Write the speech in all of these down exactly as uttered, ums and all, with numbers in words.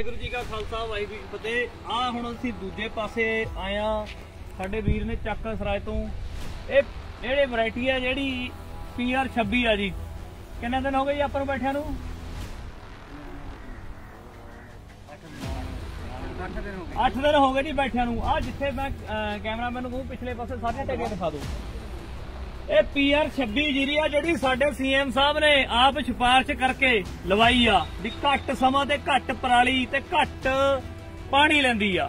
वाहेगुरू जी का खालसा वाहेगुरू जी फतेह। आ हुण असीं दूजे पासे आए आ, साडे वीर ने चाका सराय तों ये जिहड़ी वैरायटी है जिहड़ी पी आर छब्बीस आ जी। कितने दिन हो गए जी आपां नूं बैठियां नूं? अठ दिन हो गए जी बैठियां नूं। आ जिथे मैं कैमरामैन नूं कहूं पिछले पासे सारियां टैगियां दिखा दो। ये पी आर छब्बीस जीरी आ जिहड़ी साडे सी एम साहब ने आप सिफारिश करके लवाई आ भी घट समा ते घट पराली ते घट पानी लैंदी आ।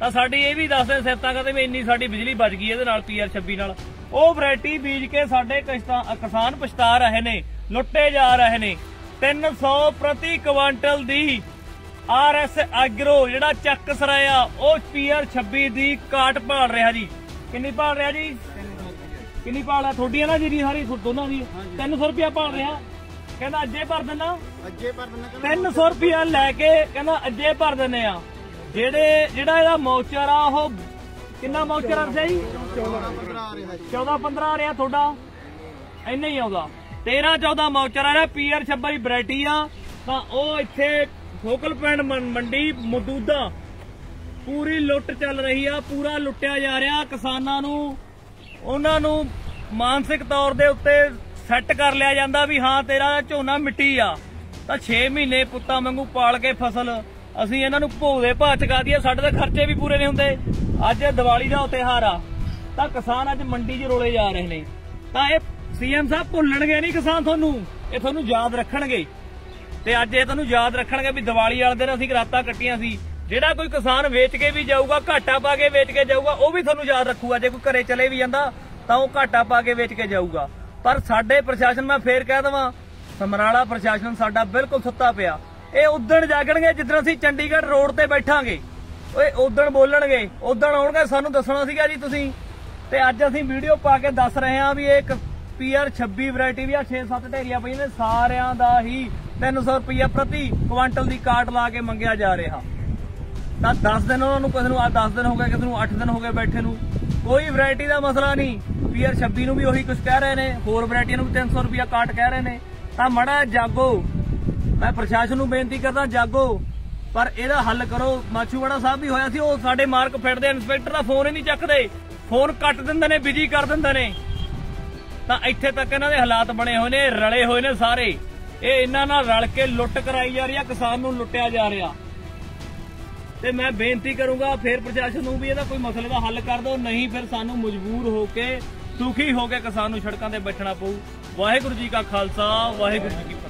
ਤਾਂ ਸਾਡੀ ਇਹ ਵੀ ਦੱਸਦੇ ਸਿਫਤਾਂ ਕਰਦੇ ਵੀ ਇੰਨੀ ਸਾਡੀ ਬਿਜਲੀ ਬਚ ਗਈ ਇਹਦੇ ਨਾਲ ਪੀ ਆਰ ਛੱਬੀ ਨਾਲ। ਉਹ ਵੈਰਾਈਟੀ ਬੀਜ ਕੇ ਸਾਡੇ ਕਿਸਾਨ ਪਛਤਾ ਰਹੇ ਨੇ, ਲੁੱਟੇ ਜਾ ਰਹੇ ਨੇ। ਤਿੰਨ ਸੌ ਪ੍ਰਤੀ ਕੁਆਂਟਲ ਦੀ ਆਰ ਐਸ ਐਗਰੋ ਜਿਹੜਾ ਚੱਕ ਸਰਾਇਆ ਉਹ ਪੀ ਆਰ ਛੱਬੀ ਦੀ ਕਾਟ ਭਾਲ ਰਿਹਾ ਜੀ। ਕਿੰਨੀ ਭਾਲ ਰਿਹਾ ਜੀ? ਕਿੰਨੀ ਭਾਲ ਆ ਤੁਹਾਡੀਆਂ ਨਾ ਜੀ ਸਾਰੀ ਦੋਨਾਂ ਦੀ? ਤਿੰਨ ਸੌ ਰੁਪਿਆ ਭਾਲ ਰਿਹਾ। ਕਹਿੰਦਾ ਅੱਜੇ ਭਰ ਦਿੰਦਾ, ਅੱਜੇ ਭਰ ਦਿੰਦਾ। ਤਿੰਨ ਸੌ ਰੁਪਿਆ ਲੈ ਕੇ ਕਹਿੰਦਾ ਅੱਜੇ ਭਰ ਦਿੰਦੇ ਆ। ਜਿਹੜੇ ਜਿਹੜਾ ਇਹਦਾ ਮੌਚਰ ਆ ਉਹ ਕਿੰਨਾ ਮੌਚਰ ਅਰਸਿਆ ਜੀ? ਚੌਦਾਂ ਪੰਦਰਾਂ ਆ ਰਿਹਾ ਤੁਹਾਡਾ, ਇੰਨਾ ਹੀ ਆਉਂਦਾ। ਤੇਰਾਂ ਚੌਦਾਂ ਮੌਚਰ ਆ ਰਿਹਾ। ਪੀ ਆਰ ਛੱਬੀ ਵੈਰਾਈਟੀ ਆ ਤਾਂ ਉਹ ਇੱਥੇ ਫੋਕਲ ਪੁਆਇੰਟ ਮੰਡੀ ਮੌਜੂਦਾ ਪੂਰੀ ਲੁੱਟ ਚੱਲ ਰਹੀ ਆ, ਪੂਰਾ ਲੁੱਟਿਆ ਜਾ ਰਿਹਾ ਕਿਸਾਨਾਂ ਨੂੰ। ਉਹਨਾਂ ਨੂੰ ਮਾਨਸਿਕ ਤੌਰ ਦੇ ਉੱਤੇ ਸੈੱਟ ਕਰ ਲਿਆ ਜਾਂਦਾ ਵੀ ਹਾਂ ਤੇਰਾ ਝੋਨਾ ਮਿੱਟੀ ਆ ਤਾਂ ਛੇ ਮਹੀਨੇ ਪੁੱਤਾਂ ਵਾਂਗੂ ਪਾਲ ਕੇ ਫਸਲ ਅਸੀਂ ਇਹਨਾਂ ਨੂੰ ਭੋਲੇ ਭਾਅ ਚੁਕਾ ਦਈਏ, ਸਾਡੇ ਤਾਂ ਖਰਚੇ ਵੀ ਪੂਰੇ ਨਹੀਂ ਹੁੰਦੇ। ਅੱਜ ਦੀਵਾਲੀ ਦਾ ਤਿਉਹਾਰ ਆ ਤਾਂ ਕਿਸਾਨ ਅੱਜ ਮੰਡੀ 'ਚ ਰੋਲੇ ਜਾ ਰਹੇ ਨੇ। ਤਾਂ ਇਹ ਸੀ ਐਮ ਸਾਹਿਬ ਭੁੱਲਣਗੇ ਨਹੀਂ ਕਿਸਾਨ, ਤੁਹਾਨੂੰ ਇਹ ਤੁਹਾਨੂੰ ਯਾਦ ਰੱਖਣਗੇ। ਤੇ ਅੱਜ ਇਹ ਤੁਹਾਨੂੰ ਯਾਦ ਰੱਖਣਗੇ ਵੀ ਦੀਵਾਲੀ ਵਾਲੇ ਦਿਨ ਅਸੀਂ ਰਾਤਾਂ ਕੱਟੀਆਂ ਸੀ। ਜਿਹੜਾ ਕੋਈ ਕਿਸਾਨ ਵੇਚ ਕੇ ਵੀ ਜਾਊਗਾ, ਘਾਟਾ ਪਾ ਕੇ ਵੇਚ ਕੇ ਜਾਊਗਾ, ਉਹ ਵੀ ਤੁਹਾਨੂੰ ਯਾਦ ਰੱਖੂਗਾ। ਜੇ ਕੋਈ ਘਰੇ ਚਲੇ ਵੀ ਜਾਂਦਾ ਤਾਂ ਉਹ ਘਾਟਾ ਪਾ ਕੇ ਵੇਚ ਕੇ ਜਾਊਗਾ। ਪਰ ਸਾਡੇ ਪ੍ਰਸ਼ਾਸਨ, ਮੈਂ ਫੇਰ ਕਹਿ ਦੇਵਾਂ, ਸਮਰਾਲਾ ਪ੍ਰਸ਼ਾਸਨ ਸਾਡਾ ਬਿਲਕੁਲ ਸੁੱਤਾ ਪਿਆ। ਇਹ ਉਦਣ ਜਾਗਣਗੇ ਜਿੱਦਣ ਅਸੀਂ ਚੰਡੀਗੜ੍ਹ ਰੋਡ ਤੇ ਬੈਠਾਂਗੇ, ਓਏ ਉਦਣ ਬੋਲਣਗੇ, ਉਦਣ ਆਉਣਗੇ ਸਾਨੂੰ ਦੱਸਣਾ ਸੀਗਾ ਜੀ ਤੁਸੀਂ। ਤੇ ਅੱਜ ਅਸੀਂ ਵੀਡੀਓ ਪਾ ਕੇ ਦੱਸ ਰਹੇ ਹਾਂ ਵੀ ਇਹ ਪੀ ਆਰ ਛੱਬੀ ਵੈਰਾਈਟੀ ਵੀ ਆ ਛੇ ਸੱਤ ਢੇਰੀਆਂ ਪਈਆਂ ਨੇ, ਸਾਰਿਆਂ ਦਾ ਹੀ ਤਿੰਨ ਸੌ ਰੁਪਇਆ ਪ੍ਰਤੀ ਕੁਆਂਟਲ ਦੀ ਕਾਟ ਲਾ ਕੇ ਮੰਗਿਆ ਜਾ ਰਿਹਾ। ਤਾਂ ਦਸ ਦਿਨ ਉਹਨਾਂ ਨੂੰ, ਕਿਸੇ ਨੂੰ ਆ ਦਸ ਦਿਨ ਹੋ ਗਏ, ਕਿਸੇ ਨੂੰ ਅੱਠ ਦਿਨ ਹੋ ਗਏ ਬੈਠੇ ਨੂੰ। ਕੋਈ ਵੈਰਾਈਟੀ ਦਾ ਮਸਲਾ ਨਹੀਂ। ਪੀ ਆਰ ਛੱਬੀ ਨੂੰ ਵੀ ਉਹੀ ਕੁਝ ਕਹਿ ਰਹੇ ਨੇ, ਹੋਰ ਵੈਰਾਈਟੀਆਂ ਨੂੰ ਵੀ ਤਿੰਨ ਸੌ ਰੁਪਇਆ ਕਾਟ ਕਹਿ ਰਹੇ ਨੇ। ਤਾਂ ਮੜਾ ਜਾਗੋ, ਮੈਂ ਪ੍ਰਸ਼ਾਸਨ ਨੂੰ ਬੇਨਤੀ ਕਰਦਾ, ਜਾਗੋ ਪਰ ਇਹਦਾ ਹੱਲ ਕਰੋ। ਮਾਛੂਵਾੜਾ ਸਾਹਿਬ ਵੀ ਹੋਇਆ ਸੀ, ਉਹ ਸਾਡੇ ਮਾਰਕ ਫੈਡ ਦੇ ਇੰਸਪੈਕਟਰ ਦਾ ਫੋਨ ਹੀ ਨਹੀਂ ਚੱਕਦੇ, ਫੋਨ ਕੱਟ ਦਿੰਦੇ ਨੇ, ਬਿਜੀ ਕਰ ਦਿੰਦੇ ਨੇ। ਤਾਂ ਇੱਥੇ ਤੱਕ ਇਹਨਾਂ ਦੇ ਹਾਲਾਤ ਬਣੇ ਹੋਏ ਨੇ, ਰਲੇ ਹੋਏ ਨੇ ਸਾਰੇ। ਇਹ ਇਹਨਾਂ ਨਾਲ ਰਲ ਕੇ ਲੁੱਟ ਕਰਾਈ ਜਾ ਰਹੀ ਆ, ਕਿਸਾਨ ਨੂੰ ਲੁੱਟਿਆ ਜਾ ਰਿਹਾ। ਤੇ ਮੈਂ ਬੇਨਤੀ ਕਰੂੰਗਾ ਫਿਰ ਪ੍ਰਸ਼ਾਸਨ ਨੂੰ ਵੀ ਇਹਦਾ ਕੋਈ ਮਸਲੇ ਦਾ ਹੱਲ ਕਰ ਦਿਓ, ਨਹੀਂ ਫਿਰ ਸਾਨੂੰ ਮਜਬੂਰ ਹੋ ਕੇ, ਦੁਖੀ ਹੋ ਕੇ ਕਿਸਾਨ ਨੂੰ ਸੜਕਾਂ ਤੇ ਬੈਠਣਾ ਪਊ। ਵਾਹਿਗੁਰੂ ਜੀ ਕਾ ਖਾਲਸਾ, ਵਾਹਿਗੁਰੂ ਜੀ ਕੀ ਫਤਿਹ।